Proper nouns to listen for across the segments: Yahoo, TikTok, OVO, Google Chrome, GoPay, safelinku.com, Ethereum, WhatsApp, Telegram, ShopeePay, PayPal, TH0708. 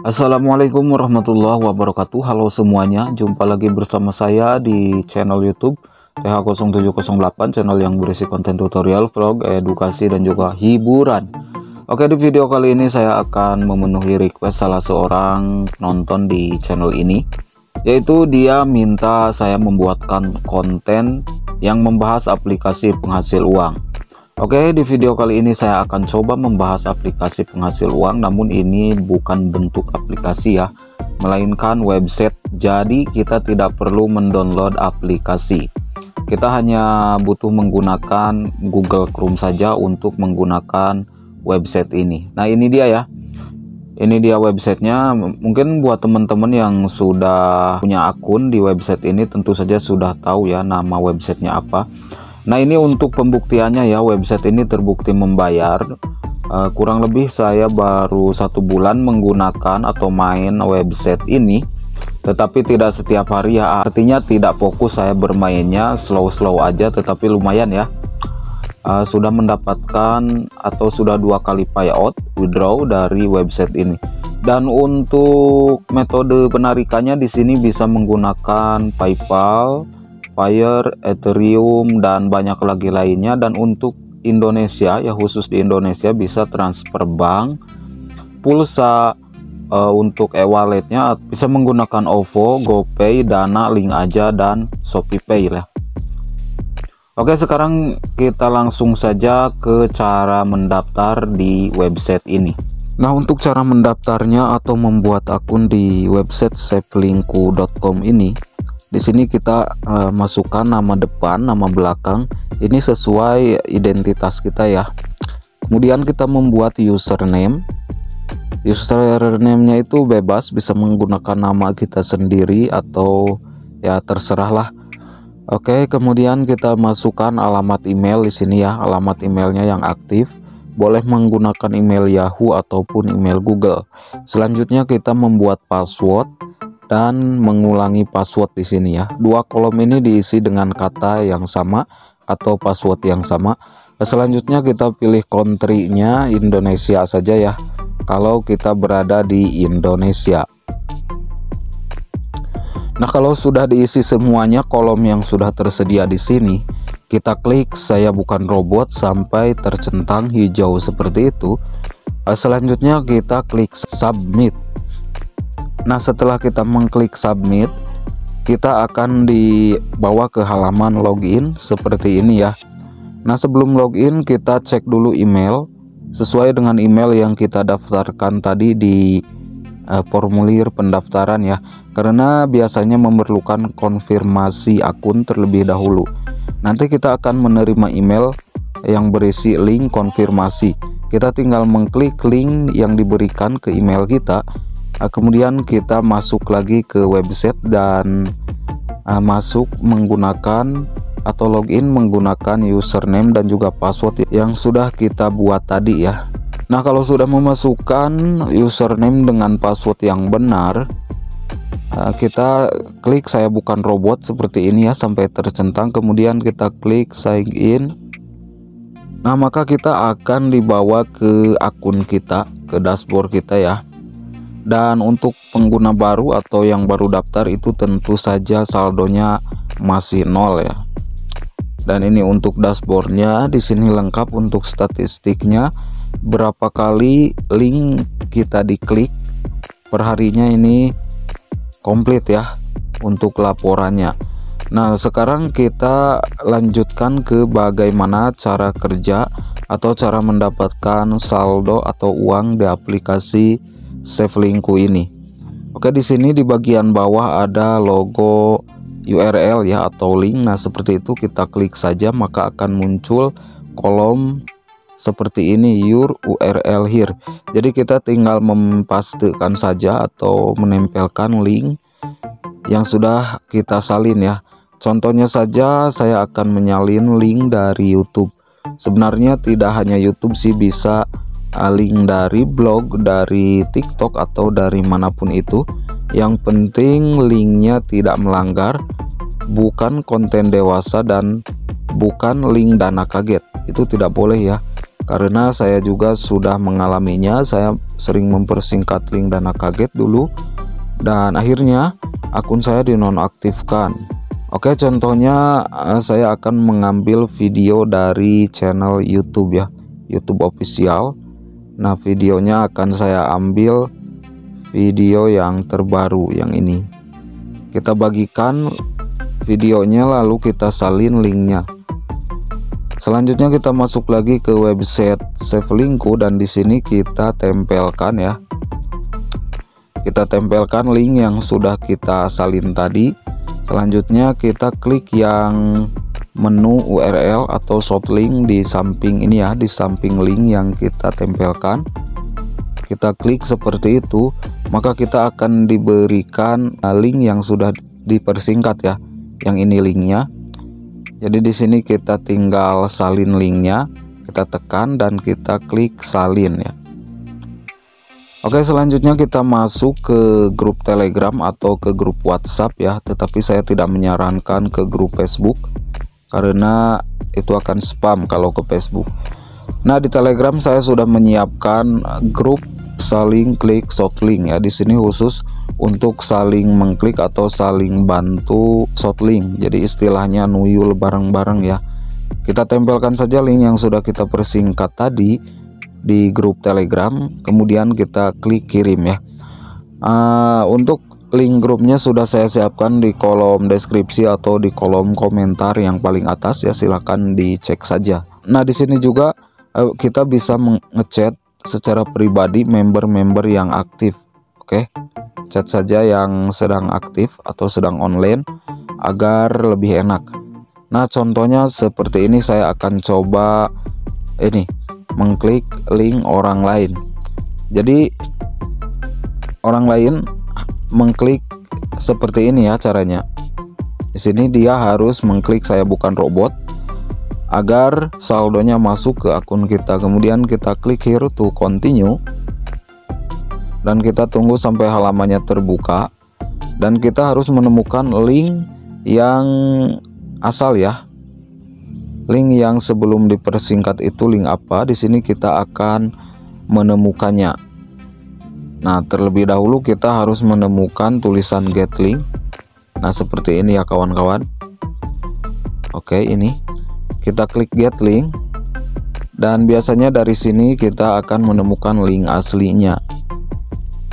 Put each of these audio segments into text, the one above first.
Assalamualaikum warahmatullahi wabarakatuh. Halo semuanya, jumpa lagi bersama saya di channel YouTube TH0708, channel yang berisi konten tutorial, vlog, edukasi, dan juga hiburan. Oke, di video kali ini saya akan memenuhi request salah seorang penonton di channel ini, yaitu dia minta saya membuatkan konten yang membahas aplikasi penghasil uang. Oke, di video kali ini saya akan coba membahas aplikasi penghasil uang, namun ini bukan bentuk aplikasi ya, melainkan website. Jadi kita tidak perlu mendownload aplikasi, kita hanya butuh menggunakan Google Chrome saja untuk menggunakan website ini. Nah, ini dia ya, ini dia websitenya. Mungkin buat teman-teman yang sudah punya akun di website ini tentu saja sudah tahu ya nama websitenya apa. Nah, ini untuk pembuktiannya ya, website ini terbukti membayar. Kurang lebih saya baru 1 bulan menggunakan atau main website ini, tetapi tidak setiap hari ya, artinya tidak fokus saya bermainnya, slow-slow aja, tetapi lumayan ya. Sudah mendapatkan atau sudah 2 kali payout withdraw dari website ini. Dan untuk metode penarikannya di sini bisa menggunakan PayPal, Fire, Ethereum, dan banyak lagi lainnya. Dan untuk Indonesia ya, khusus di Indonesia bisa transfer bank, pulsa, untuk e-walletnya bisa menggunakan OVO, GoPay, Dana, Link Aja, dan ShopeePay lah. Oke, sekarang kita langsung saja ke cara mendaftar di website ini. Nah, untuk cara mendaftarnya atau membuat akun di website safelinku.com ini, di sini kita masukkan nama depan, nama belakang, ini sesuai identitas kita ya. Kemudian kita membuat username. Username-nya itu bebas, bisa menggunakan nama kita sendiri atau ya terserahlah. Oke, kemudian kita masukkan alamat email di sini ya, alamat emailnya yang aktif. Boleh menggunakan email Yahoo ataupun email Google. Selanjutnya kita membuat password dan mengulangi password di sini ya. 2 kolom ini diisi dengan kata yang sama atau password yang sama. Selanjutnya kita pilih country-nya Indonesia saja ya, kalau kita berada di Indonesia. Nah, kalau sudah diisi semuanya kolom yang sudah tersedia di sini, kita klik saya bukan robot sampai tercentang hijau seperti itu. Selanjutnya kita klik submit. Nah, setelah kita mengklik submit, kita akan dibawa ke halaman login seperti ini ya. Nah, sebelum login kita cek dulu email sesuai dengan email yang kita daftarkan tadi di formulir pendaftaran ya, karena biasanya memerlukan konfirmasi akun terlebih dahulu. Nanti kita akan menerima email yang berisi link konfirmasi. Kita tinggal mengklik link yang diberikan ke email kita. Kemudian kita masuk lagi ke website dan masuk menggunakan atau login menggunakan username dan juga password yang sudah kita buat tadi ya. Nah, kalau sudah memasukkan username dengan password yang benar, kita klik saya bukan robot seperti ini ya sampai tercentang. Kemudian kita klik sign in. Nah, maka kita akan dibawa ke akun kita, ke dashboard kita ya. Dan untuk pengguna baru atau yang baru daftar itu tentu saja saldonya masih 0 ya. Dan ini untuk dashboardnya, di sini lengkap untuk statistiknya, berapa kali link kita diklik perharinya, ini komplit ya untuk laporannya. Nah, sekarang kita lanjutkan ke bagaimana cara kerja atau cara mendapatkan saldo atau uang di aplikasi Safelinku ini. Oke, di sini di bagian bawah ada logo URL ya atau link. Nah, seperti itu kita klik saja, maka akan muncul kolom seperti ini, your URL here. Jadi kita tinggal mempastekan saja atau menempelkan link yang sudah kita salin ya. Contohnya saja saya akan menyalin link dari YouTube. Sebenarnya tidak hanya YouTube sih, bisa link dari blog, dari TikTok, atau dari manapun itu. Yang penting linknya tidak melanggar, bukan konten dewasa dan bukan link dana kaget, itu tidak boleh ya, karena saya juga sudah mengalaminya. Saya sering mempersingkat link dana kaget dulu, dan akhirnya akun saya dinonaktifkan. Oke, contohnya saya akan mengambil video dari channel YouTube ya, YouTube official. Nah, videonya akan saya ambil video yang terbaru yang ini. Kita bagikan videonya lalu kita salin linknya. Selanjutnya kita masuk lagi ke website Safelinku dan di sini kita tempelkan ya. Kita tempelkan link yang sudah kita salin tadi. Selanjutnya kita klik yang menu URL atau shortlink di samping ini ya, di samping link yang kita tempelkan. Kita klik seperti itu, maka kita akan diberikan link yang sudah dipersingkat ya. Yang ini linknya. Jadi di sini kita tinggal salin linknya, kita tekan dan kita klik salin ya. Oke, selanjutnya kita masuk ke grup Telegram atau ke grup WhatsApp ya, tetapi saya tidak menyarankan ke grup Facebook karena itu akan spam kalau ke Facebook. Nah, di Telegram saya sudah menyiapkan grup saling klik shortlink ya. Di sini khusus untuk saling mengklik atau saling bantu shortlink, jadi istilahnya nuyul bareng-bareng ya. Kita tempelkan saja link yang sudah kita persingkat tadi di grup Telegram, kemudian kita klik kirim ya. Untuk link grupnya sudah saya siapkan di kolom deskripsi atau di kolom komentar yang paling atas ya, silahkan dicek saja. Nah, di sini juga kita bisa ngechat secara pribadi member-member yang aktif. Oke, chat saja yang sedang aktif atau sedang online agar lebih enak. Nah, contohnya seperti ini, saya akan coba ini mengklik link orang lain. Jadi orang lain mengklik seperti ini ya caranya. Di sini dia harus mengklik saya bukan robot agar saldonya masuk ke akun kita. Kemudian kita klik here to continue. Dan kita tunggu sampai halamannya terbuka dan kita harus menemukan link yang asal ya, link yang sebelum dipersingkat itu link apa. Di sini kita akan menemukannya. Nah, terlebih dahulu kita harus menemukan tulisan get link. Nah, seperti ini ya kawan-kawan. Oke, ini kita klik get link dan biasanya dari sini kita akan menemukan link aslinya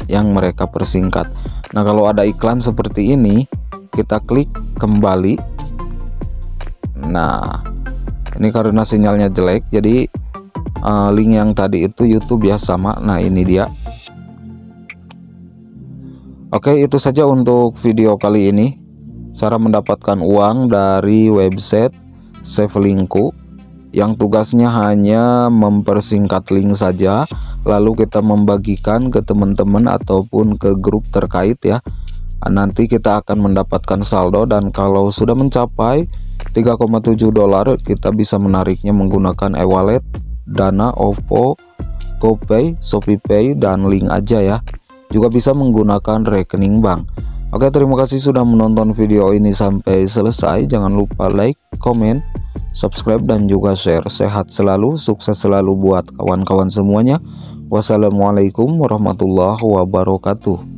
yang mereka persingkat. Nah, kalau ada iklan seperti ini, kita klik kembali. Nah, ini karena sinyalnya jelek, jadi link yang tadi itu YouTube ya sama. Nah, ini dia. Oke, itu saja untuk video kali ini, cara mendapatkan uang dari website Safelinku yang tugasnya hanya mempersingkat link saja, lalu kita membagikan ke teman-teman ataupun ke grup terkait ya. Nanti kita akan mendapatkan saldo dan kalau sudah mencapai 3,7 dolar kita bisa menariknya menggunakan e-wallet, Dana, OVO, GoPay, ShopeePay dan link aja ya. Juga bisa menggunakan rekening bank. Oke, terima kasih sudah menonton video ini sampai selesai. Jangan lupa like, comment, subscribe dan juga share. Sehat selalu, sukses selalu buat kawan-kawan semuanya. Wassalamualaikum warahmatullahi wabarakatuh.